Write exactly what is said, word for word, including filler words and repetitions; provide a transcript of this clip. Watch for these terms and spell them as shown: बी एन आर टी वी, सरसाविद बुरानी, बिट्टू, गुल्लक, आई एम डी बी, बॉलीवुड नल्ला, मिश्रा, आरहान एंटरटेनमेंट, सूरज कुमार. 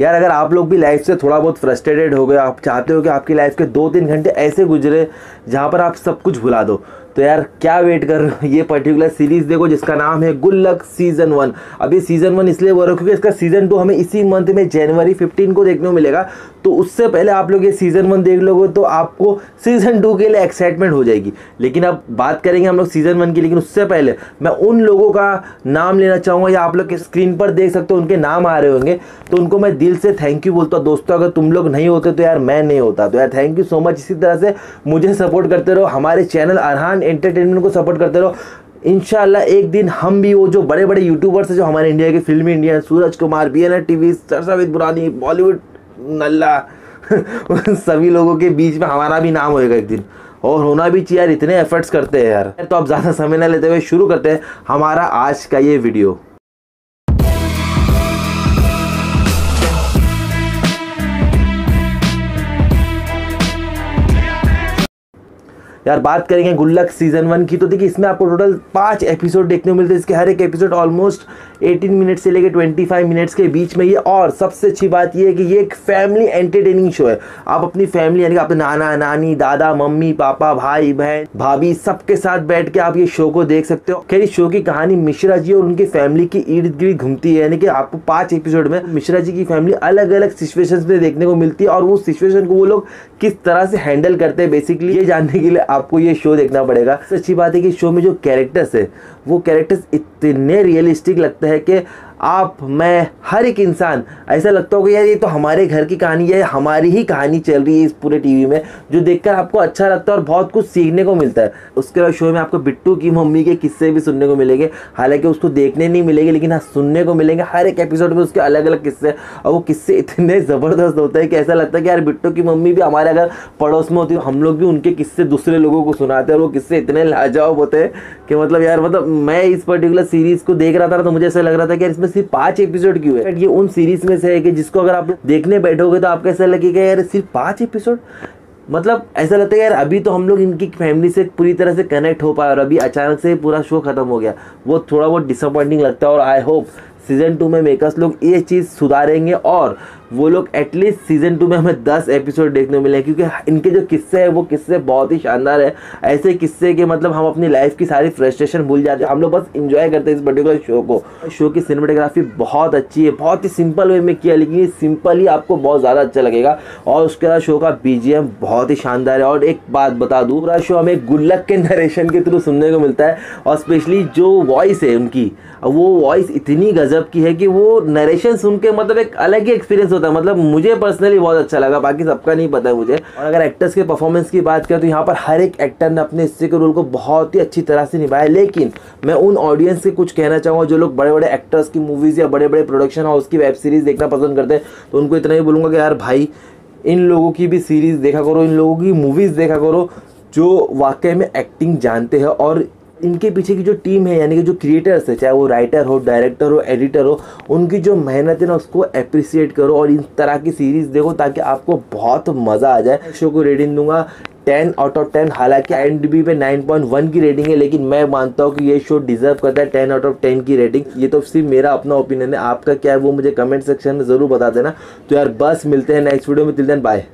यार अगर आप लोग भी लाइफ से थोड़ा बहुत फ्रस्ट्रेटेड हो गए, आप चाहते हो कि आपकी लाइफ के दो तीन घंटे ऐसे गुजरे जहाँ पर आप सब कुछ भुला दो, तो यार क्या वेट कर रहे हो, ये पर्टिकुलर सीरीज़ देखो जिसका नाम है गुल्लक सीज़न वन। अभी सीज़न वन इसलिए बोल रहा हूँ क्योंकि इसका सीज़न टू हमें इसी मंथ में जनवरी फिफ्टीन को देखने को मिलेगा, तो उससे पहले आप लोग ये सीज़न वन देख लोगे तो आपको सीज़न टू के लिए एक्साइटमेंट हो जाएगी। लेकिन अब बात करेंगे हम लोग सीज़न वन की, लेकिन उससे पहले मैं उन लोगों का नाम लेना चाहूँगा या आप लोग स्क्रीन पर देख सकते हो उनके नाम आ रहे होंगे, तो उनको मैं दिल से थैंक यू बोलता हूँ दोस्तों। अगर तुम लोग नहीं होते तो यार मैं नहीं होता, तो यार थैंक यू सो मच। इसी तरह से मुझे सपोर्ट करते रहो, हमारे चैनल आरहान एंटरटेनमेंट को सपोर्ट करते रहो। इंशाल्लाह एक दिन हम भी वो जो बड़े बड़े यूट्यूबर्स हैं जो हमारे इंडिया के फिल्मी इंडिया है, सूरज कुमार, बी एन आर टी वी, सरसाविद बुरानी, बॉलीवुड नल्ला सभी लोगों के बीच में हमारा भी नाम होएगा एक दिन, और होना भी चाहिए यार, इतने एफर्ट्स करते हैं यार। तो आप ज़्यादा समय ना लेते हुए शुरू करते हैं हमारा आज का ये वीडियो। यार बात करेंगे गुल्लक सीज़न वन की, तो देखिए इसमें आपको टोटल पाँच एपिसोड देखने को मिलते हैं। इसके हर एक एपिसोड ऑलमोस्ट अठारह मिनट से लेकर पच्चीस मिनट्स के बीच में ये, और सबसे अच्छी बात ये है कि ये एक फैमिली एंटरटेनिंग शो है। आप अपनी फैमिली यानी कि अपने नाना नानी दादा मम्मी पापा भाई बहन भाभी सबके साथ बैठ के आप ये शो को देख सकते हो। खैर इस शो की कहानी मिश्रा जी और उनकी फैमिली की इर्द गिर्द घूमती है, यानी कि आपको पाँच एपिसोड में मिश्रा जी की फैमिली अलग अलग सिचुएशन में देखने को मिलती है, और वो सिचुएशन को वो लोग किस तरह से हैंडल करते हैं बेसिकली ये जानने के लिए आपको ये शो देखना पड़ेगा। सबसे अच्छी बात है कि शो में जो कैरेक्टर्स है वो कैरेक्टर्स इतने रियलिस्टिक लगते हैं कि आप मैं हर एक इंसान ऐसा लगता हो कि यार ये तो हमारे घर की कहानी है, हमारी ही कहानी चल रही है इस पूरे टीवी में, जो देखकर आपको अच्छा लगता है और बहुत कुछ सीखने को मिलता है। उसके बाद शो में आपको बिट्टू की मम्मी के किस्से भी सुनने को मिलेंगे, हालांकि उसको देखने नहीं मिलेंगे लेकिन हाँ सुनने को मिलेंगे। हर एक एपिसोड में उसके अलग अलग किस्से, और वो किस्से इतने ज़बरदस्त होते हैं कि ऐसा लगता है कि यार बिट्टू की मम्मी भी हमारे अगर पड़ोस में होती है हम लोग भी उनके किस्से दूसरे लोगों को सुनाते हैं, और वो किस्से इतने लाजवाब होते हैं कि मतलब यार मतलब मैं इस पर्टिकुलर सीरीज़ को देख रहा था तो मुझे ऐसा लग रहा था कि यार इसमें सिर्फ पाँच एपिसोड क्यों है। ये उन सीरीज में से है कि जिसको अगर आप देखने बैठोगे तो आपको ऐसा लगेगा यार सिर्फ पाँच एपिसोड, मतलब ऐसा लगता है यार अभी तो हम लोग इनकी फैमिली से पूरी तरह से कनेक्ट हो पाए और अभी अचानक से पूरा शो खत्म हो गया, वो थोड़ा बहुत डिसअपॉइंटिंग लगता है। और आई होप सीज़न टू में मेकर्स लोग ये चीज़ सुधारेंगे और वो लोग एटलीस्ट सीज़न टू में हमें दस एपिसोड देखने को मिले, क्योंकि इनके जो किस्से हैं वो किस्से बहुत ही शानदार है। ऐसे किस्से के मतलब हम अपनी लाइफ की सारी फ्रस्ट्रेशन भूल जाते हैं, हम लोग बस इंजॉय करते हैं इस पर्टिकुलर शो को। शो की सिनेमेटोग्राफी बहुत अच्छी है, बहुत ही सिंपल वे में किया, लेकिन ये सिंपल ही आपको बहुत ज़्यादा अच्छा लगेगा। और उसके बाद शो का बी जी एम बहुत ही शानदार है। और एक बात बता दूँ, पूरा शो हमें गुल्लक के नरेशन के थ्रू सुनने को मिलता है, और स्पेशली जो वॉइस है उनकी वो वॉइस इतनी गजब की है कि वो नरेशन सुन के मतलब एक अलग ही एक्सपीरियंस होता है। मतलब मुझे पर्सनली बहुत अच्छा लगा, बाकी सबका नहीं पता है मुझे। और अगर एक्टर्स के परफॉर्मेंस की बात करें तो यहाँ पर हर एक एक्टर ने अपने हिस्से के रोल को बहुत ही अच्छी तरह से निभाया। लेकिन मैं उन ऑडियंस से कुछ कहना चाहूँगा जो लोग बड़े बड़े एक्टर्स की मूवीज़ या बड़े बड़े प्रोडक्शन हाउस की वेब सीरीज़ देखना पसंद करते हैं, तो उनको इतना ही बोलूँगा कि यार भाई इन लोगों की भी सीरीज़ देखा करो, इन लोगों की मूवीज़ देखा करो जो वाकई में एक्टिंग जानते हैं। और इनके पीछे की जो टीम है यानी कि जो क्रिएटर्स है, चाहे वो राइटर हो, डायरेक्टर हो, एडिटर हो, उनकी जो मेहनत है ना उसको अप्रिसिएट करो और इन तरह की सीरीज़ देखो ताकि आपको बहुत मज़ा आ जाए। शो को रेटिंग दूंगा टेन आउट ऑफ टेन, हालांकि आई एम डी बी पे नाइन पॉइंट वन की रेटिंग है, लेकिन मैं मानता हूँ कि ये शो डिजर्व करता है टेन आउट ऑफ टेन की रेटिंग। ये तो सिर्फ मेरा अपना ओपिनियन है, आपका क्या है वो मुझे कमेंट सेक्शन में ज़रूर बता देना। तो यार बस मिलते हैं नेक्स्ट वीडियो में, तिल देन बाय।